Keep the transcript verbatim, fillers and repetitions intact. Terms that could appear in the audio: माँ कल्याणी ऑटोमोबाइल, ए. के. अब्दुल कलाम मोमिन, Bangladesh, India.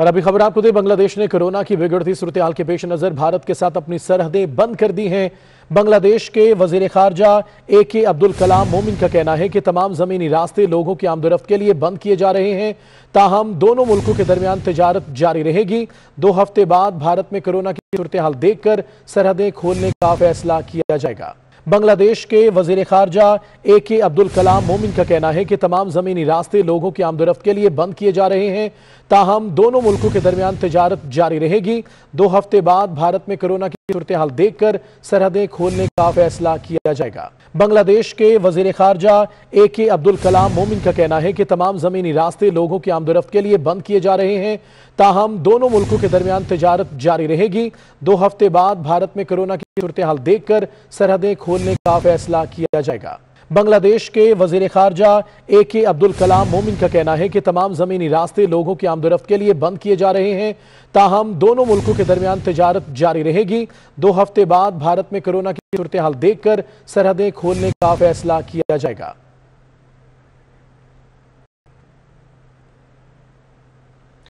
और अभी खबर आपको दे, बांग्लादेश ने कोरोना की बिगड़ती सूरत-ए-हाल के पेश नज़र भारत के साथ अपनी सरहदें बंद कर दी हैं। बांग्लादेश के वजीर खारजा ए. के. अब्दुल कलाम मोमिन का कहना है कि तमाम ज़मीनी रास्ते लोगों की आमदोरफ्त के लिए बंद किए जा रहे हैं, ताहम दोनों मुल्कों के दरमियान तजारत जारी रहेगी। दो हफ्ते बाद भारत में कोरोना की सूरत-ए-हाल देख कर सरहदें खोलने का फैसला किया जाएगा। बांग्लादेश के वजीर खारजा ए. के. अब्दुल कलाम मोमिन का कहना है कि तमाम ज़मीनी रास्ते लोगों की आमदोरफ्त के लिए बंद किए जा रहे हैं, ताहम दोनों मुल्कों के दरमियान तजारत जारी रहेगी। दो हफ्ते बाद भारत में कोरोना की सूरत-ए-हाल देख कर सरहदें खोलने का फैसला किया जाएगा। बांग्लादेश के वजीर खारजा ए. के. अब्दुल कलाम मोमिन का कहना है कि तमाम ज़मीनी रास्ते लोगों की आमदोरफ्त के लिए बंद किए जा रहे हैं, ताहम दोनों मुल्कों के दरमियान तजारत जारी रहेगी। दो हफ्ते बाद भारत में कोरोना की सूरत-ए-हाल देख कर सरहदें खोलने का फैसला किया जाएगा। बांग्लादेश के वजीर खारजा ए. के. अब्दुल कलाम मोमिन का कहना है कि तमाम ज़मीनी रास्ते लोगों की आमदोरफ्त के लिए बंद किए जा रहे हैं, ताहम दोनों मुल्कों के दरमियान तजारत जारी रहेगी। दो हफ्ते बाद भारत में कोरोना की सूरत-ए-हाल देख कर सरहदें खोलने का फैसला किया जाएगा।